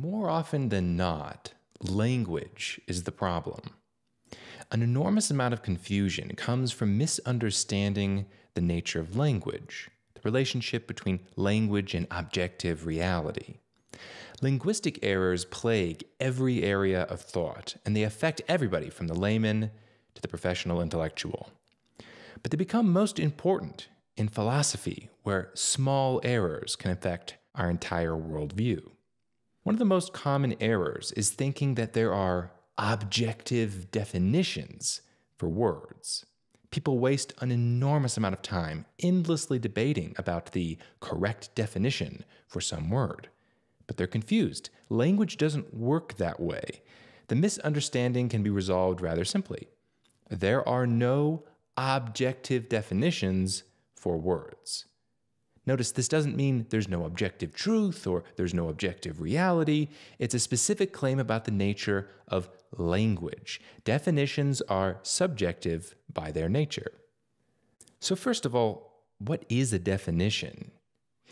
More often than not, language is the problem. An enormous amount of confusion comes from misunderstanding the nature of language, the relationship between language and objective reality. Linguistic errors plague every area of thought, and they affect everybody from the layman to the professional intellectual. But they become most important in philosophy, where small errors can affect our entire worldview. One of the most common errors is thinking that there are objective definitions for words. People waste an enormous amount of time endlessly debating about the correct definition for some word. But they're confused. Language doesn't work that way. The misunderstanding can be resolved rather simply. There are no objective definitions for words. Notice this doesn't mean there's no objective truth or there's no objective reality. It's a specific claim about the nature of language. Definitions are subjective by their nature. So first of all, what is a definition?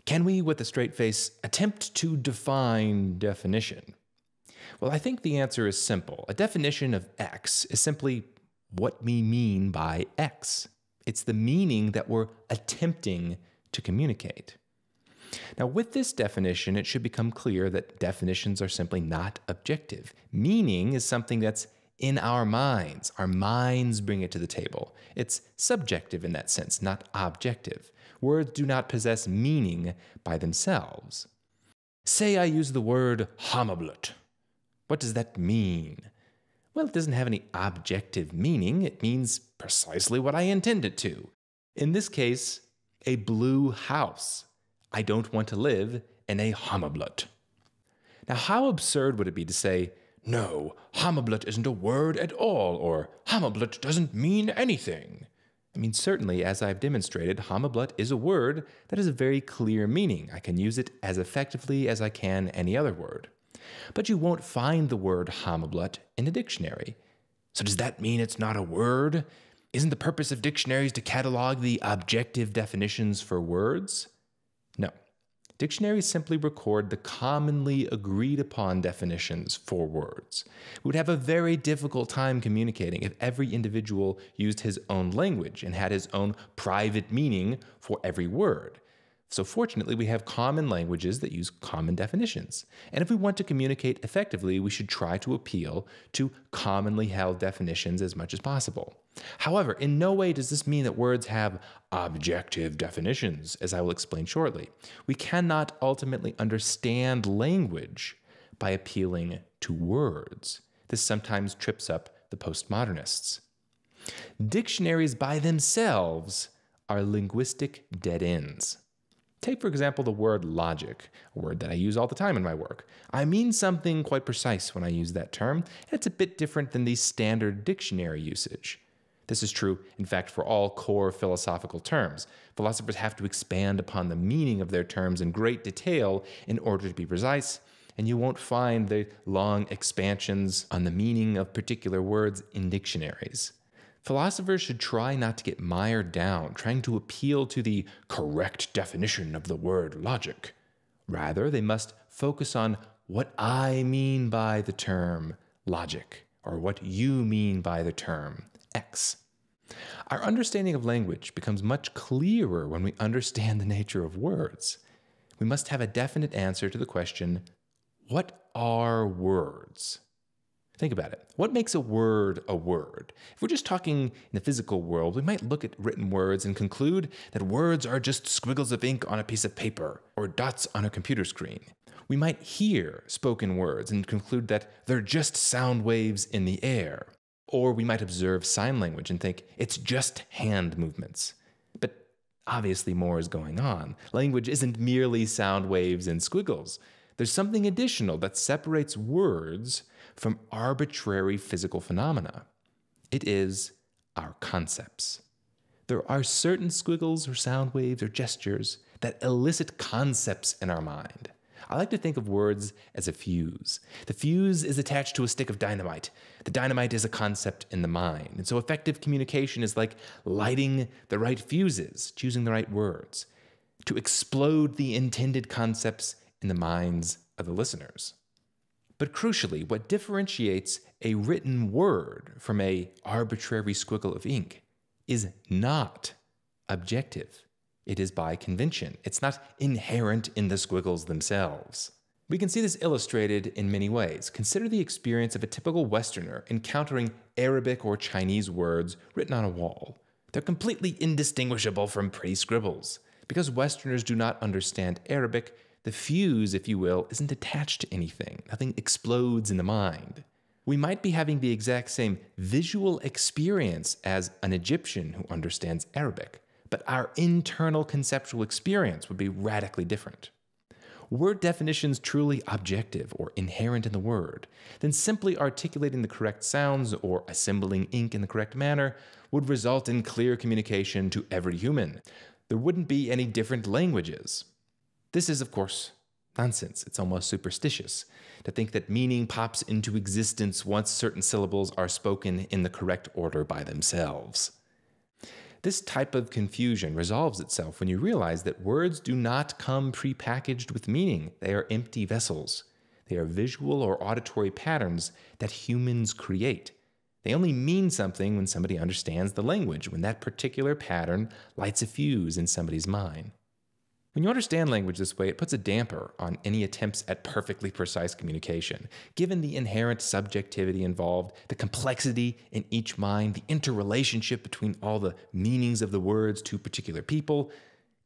Can we, with a straight face, attempt to define definition? Well, I think the answer is simple. A definition of X is simply what we mean by X. It's the meaning that we're attempting to communicate. Now, with this definition, it should become clear that definitions are simply not objective. Meaning is something that's in our minds. Our minds bring it to the table. It's subjective in that sense, not objective. Words do not possess meaning by themselves. Say I use the word Hammerblatt. What does that mean? Well, it doesn't have any objective meaning. It means precisely what I intend it to. In this case, a blue house. I don't want to live in a Hammerblatt. Now, how absurd would it be to say, no, Hammerblatt isn't a word at all, or Hammerblatt doesn't mean anything? I mean, certainly, as I've demonstrated, Hammerblatt is a word that has a very clear meaning. I can use it as effectively as I can any other word. But you won't find the word Hammerblatt in a dictionary. So does that mean it's not a word? Isn't the purpose of dictionaries to catalog the objective definitions for words? No. Dictionaries simply record the commonly agreed upon definitions for words. We would have a very difficult time communicating if every individual used his own language and had his own private meaning for every word. So fortunately, we have common languages that use common definitions. And if we want to communicate effectively, we should try to appeal to commonly held definitions as much as possible. However, in no way does this mean that words have objective definitions, as I will explain shortly. We cannot ultimately understand language by appealing to words. This sometimes trips up the postmodernists. Dictionaries by themselves are linguistic dead ends. Take, for example, the word logic, a word that I use all the time in my work. I mean something quite precise when I use that term, and it's a bit different than the standard dictionary usage. This is true, in fact, for all core philosophical terms. Philosophers have to expand upon the meaning of their terms in great detail in order to be precise, and you won't find the long expansions on the meaning of particular words in dictionaries. Philosophers should try not to get mired down trying to appeal to the correct definition of the word logic. Rather, they must focus on what I mean by the term logic, or what you mean by the term X. Our understanding of language becomes much clearer when we understand the nature of words. We must have a definite answer to the question, what are words? Think about it. What makes a word a word? If we're just talking in the physical world, we might look at written words and conclude that words are just squiggles of ink on a piece of paper or dots on a computer screen. We might hear spoken words and conclude that they're just sound waves in the air. Or we might observe sign language and think it's just hand movements. But obviously more is going on. Language isn't merely sound waves and squiggles. There's something additional that separates words from arbitrary physical phenomena. It is our concepts. There are certain squiggles or sound waves or gestures that elicit concepts in our mind. I like to think of words as a fuse. The fuse is attached to a stick of dynamite. The dynamite is a concept in the mind. And so effective communication is like lighting the right fuses, choosing the right words, to explode the intended concepts in the minds of the listeners. But crucially, what differentiates a written word from an arbitrary squiggle of ink is not objective. It is by convention. It's not inherent in the squiggles themselves. We can see this illustrated in many ways. Consider the experience of a typical Westerner encountering Arabic or Chinese words written on a wall. They're completely indistinguishable from pretty scribbles. Because Westerners do not understand Arabic, the fuse, if you will, isn't attached to anything. Nothing explodes in the mind. We might be having the exact same visual experience as an Egyptian who understands Arabic, but our internal conceptual experience would be radically different. Were definitions truly objective or inherent in the word, then simply articulating the correct sounds or assembling ink in the correct manner would result in clear communication to every human. There wouldn't be any different languages. This is, of course, nonsense. It's almost superstitious to think that meaning pops into existence once certain syllables are spoken in the correct order by themselves. This type of confusion resolves itself when you realize that words do not come prepackaged with meaning. They are empty vessels. They are visual or auditory patterns that humans create. They only mean something when somebody understands the language, when that particular pattern lights a fuse in somebody's mind. When you understand language this way, it puts a damper on any attempts at perfectly precise communication. Given the inherent subjectivity involved, the complexity in each mind, the interrelationship between all the meanings of the words to particular people,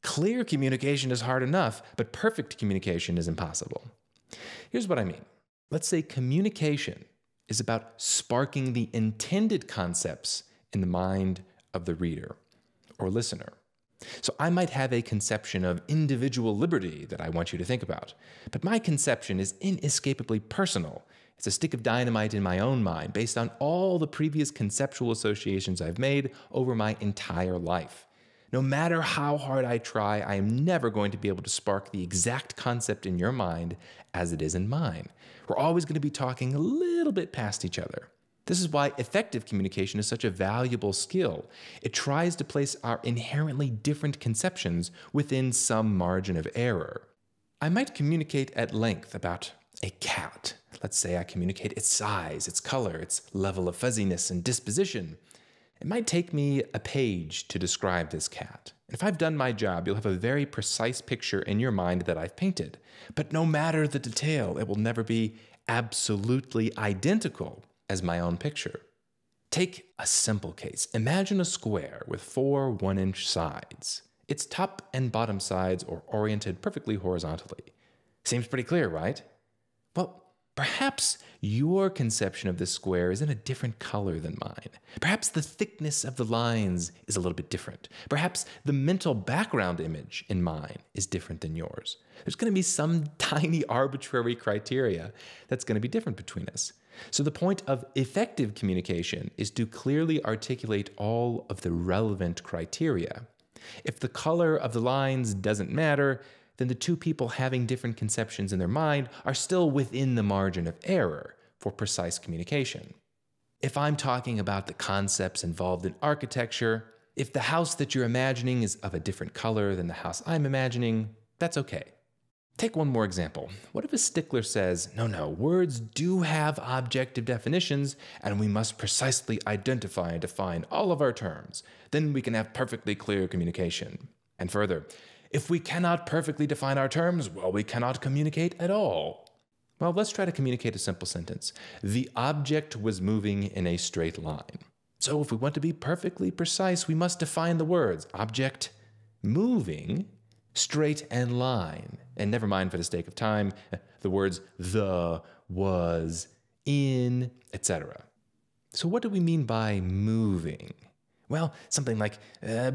clear communication is hard enough, but perfect communication is impossible. Here's what I mean. Let's say communication is about sparking the intended concepts in the mind of the reader or listener. So I might have a conception of individual liberty that I want you to think about, but my conception is inescapably personal. It's a stick of dynamite in my own mind based on all the previous conceptual associations I've made over my entire life. No matter how hard I try, I am never going to be able to spark the exact concept in your mind as it is in mine. We're always going to be talking a little bit past each other. This is why effective communication is such a valuable skill. It tries to place our inherently different conceptions within some margin of error. I might communicate at length about a cat. Let's say I communicate its size, its color, its level of fuzziness and disposition. It might take me a page to describe this cat. If I've done my job, you'll have a very precise picture in your mind that I've painted. But no matter the detail, it will never be absolutely identical as my own picture. Take a simple case. Imagine a square with four 1-inch sides. Its top and bottom sides are oriented perfectly horizontally. Seems pretty clear, right? Well, perhaps your conception of this square is in a different color than mine. Perhaps the thickness of the lines is a little bit different. Perhaps the mental background image in mine is different than yours. There's going to be some tiny arbitrary criteria that's going to be different between us. So the point of effective communication is to clearly articulate all of the relevant criteria. If the color of the lines doesn't matter, then the two people having different conceptions in their mind are still within the margin of error for precise communication. If I'm talking about the concepts involved in architecture, if the house that you're imagining is of a different color than the house I'm imagining, that's okay. Take one more example. What if a stickler says, no, words do have objective definitions, and we must precisely identify and define all of our terms. Then we can have perfectly clear communication. And further, if we cannot perfectly define our terms, well, we cannot communicate at all. Well, let's try to communicate a simple sentence. The object was moving in a straight line. So if we want to be perfectly precise, we must define the words object, moving, straight and line. And never mind for the sake of time, the words the, was, in, etc. So what do we mean by moving? Well, something like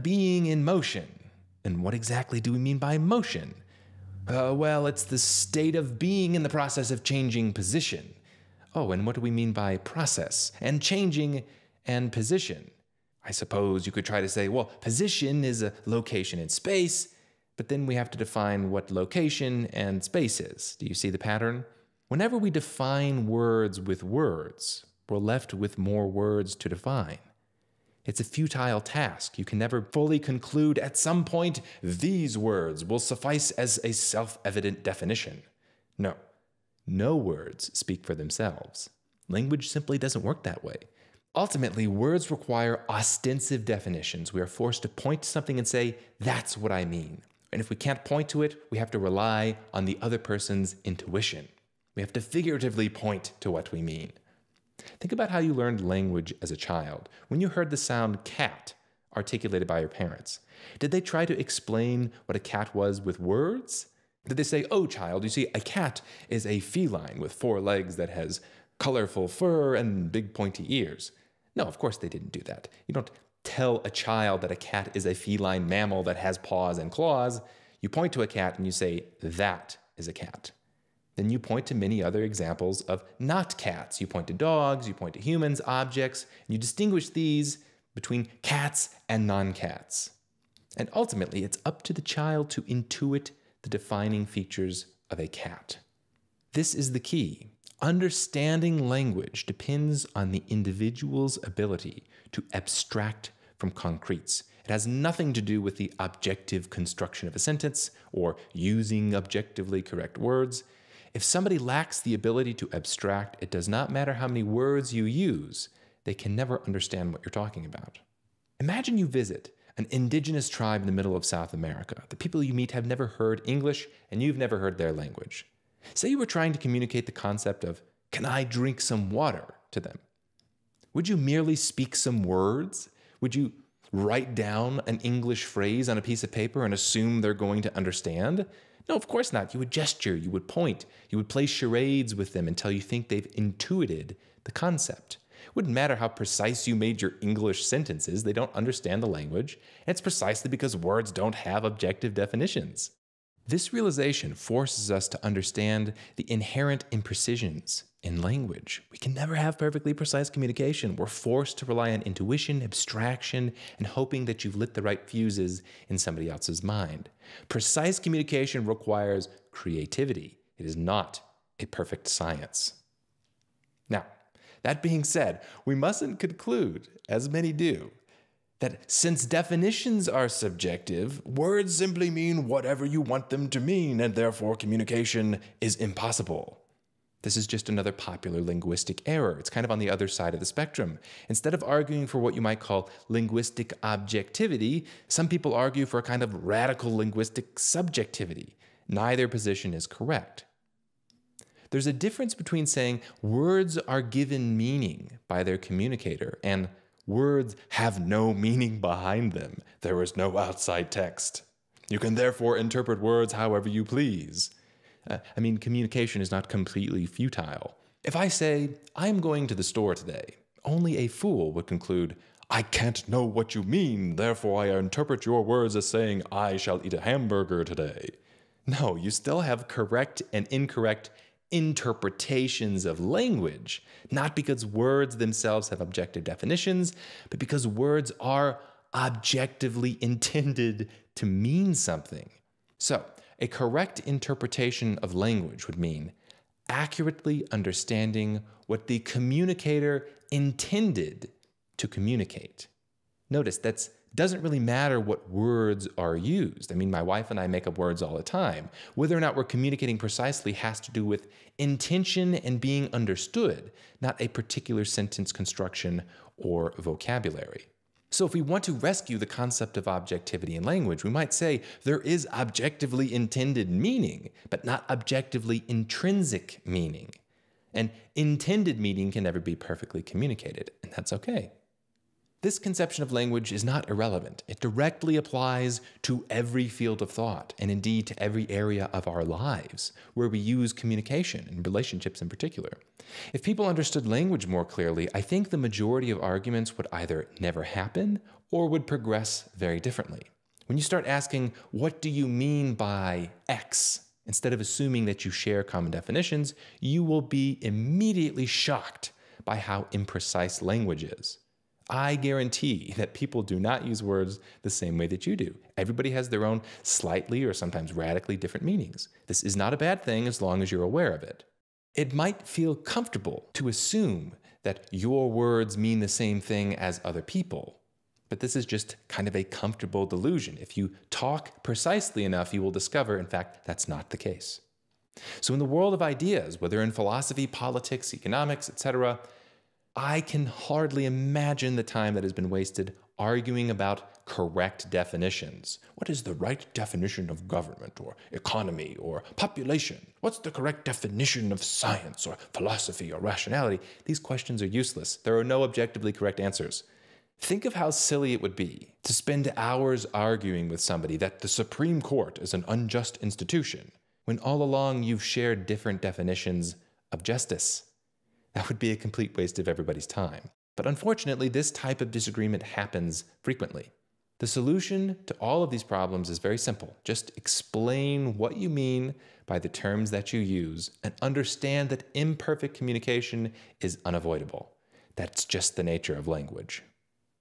being in motion. And what exactly do we mean by motion? Well, it's the state of being in the process of changing position. Oh, and what do we mean by process and changing and position? I suppose you could try to say, well, position is a location in space, but then we have to define what location and space is. Do you see the pattern? Whenever we define words with words, we're left with more words to define. It's a futile task. You can never fully conclude at some point, these words will suffice as a self-evident definition. No, No words speak for themselves. Language simply doesn't work that way. Ultimately, words require ostensive definitions. We are forced to point to something and say, that's what I mean. And if we can't point to it, we have to rely on the other person's intuition. We have to figuratively point to what we mean. Think about how you learned language as a child. When you heard the sound cat articulated by your parents, did they try to explain what a cat was with words? Did they say, oh, child, you see, a cat is a feline with four legs that has colorful fur and big pointy ears? No, of course they didn't do that. You don't tell a child that a cat is a feline mammal that has paws and claws. You point to a cat and you say, that is a cat. Then you point to many other examples of not cats. You point to dogs, you point to humans, objects, and you distinguish these between cats and non-cats. And ultimately, it's up to the child to intuit the defining features of a cat. This is the key. Understanding language depends on the individual's ability to abstract from concretes. It has nothing to do with the objective construction of a sentence or using objectively correct words. If somebody lacks the ability to abstract, it does not matter how many words you use, they can never understand what you're talking about. Imagine you visit an indigenous tribe in the middle of South America. The people you meet have never heard English, and you've never heard their language. Say you were trying to communicate the concept of, can I drink some water, to them. Would you merely speak some words? Would you write down an English phrase on a piece of paper and assume they're going to understand? No, of course not. You would gesture, you would point, you would play charades with them until you think they've intuited the concept. It wouldn't matter how precise you made your English sentences, they don't understand the language. And it's precisely because words don't have objective definitions. This realization forces us to understand the inherent imprecisions in language. We can never have perfectly precise communication. We're forced to rely on intuition, abstraction, and hoping that you've lit the right fuses in somebody else's mind. Precise communication requires creativity. It is not a perfect science. Now, that being said, we mustn't conclude, as many do, that since definitions are subjective, words simply mean whatever you want them to mean, and therefore communication is impossible. This is just another popular linguistic error. It's kind of on the other side of the spectrum. Instead of arguing for what you might call linguistic objectivity, some people argue for a kind of radical linguistic subjectivity. Neither position is correct. There's a difference between saying words are given meaning by their communicator and words have no meaning behind them. There is no outside text. You can therefore interpret words however you please. Communication is not completely futile. If I say, I'm going to the store today, only a fool would conclude, I can't know what you mean, therefore I interpret your words as saying, I shall eat a hamburger today. No, you still have correct and incorrect interpretations of language, not because words themselves have objective definitions, but because words are objectively intended to mean something. So, a correct interpretation of language would mean accurately understanding what the communicator intended to communicate. Notice that's doesn't really matter what words are used. I mean, my wife and I make up words all the time. Whether or not we're communicating precisely has to do with intention and being understood, not a particular sentence construction or vocabulary. So if we want to rescue the concept of objectivity in language, we might say there is objectively intended meaning, but not objectively intrinsic meaning. And intended meaning can never be perfectly communicated, and that's okay. This conception of language is not irrelevant. It directly applies to every field of thought, and indeed to every area of our lives, where we use communication, and relationships in particular. If people understood language more clearly, I think the majority of arguments would either never happen, or would progress very differently. When you start asking, what do you mean by X? Instead of assuming that you share common definitions, you will be immediately shocked by how imprecise language is. I guarantee that people do not use words the same way that you do. Everybody has their own slightly or sometimes radically different meanings. This is not a bad thing as long as you're aware of it. It might feel comfortable to assume that your words mean the same thing as other people, but this is just kind of a comfortable delusion. If you talk precisely enough, you will discover, in fact, that's not the case. So in the world of ideas, whether in philosophy, politics, economics, etc., I can hardly imagine the time that has been wasted arguing about correct definitions. What is the right definition of government or economy or population? What's the correct definition of science or philosophy or rationality? These questions are useless. There are no objectively correct answers. Think of how silly it would be to spend hours arguing with somebody that the Supreme Court is an unjust institution, when all along you've shared different definitions of justice. That would be a complete waste of everybody's time. But unfortunately, this type of disagreement happens frequently. The solution to all of these problems is very simple. Just explain what you mean by the terms that you use and understand that imperfect communication is unavoidable. That's just the nature of language.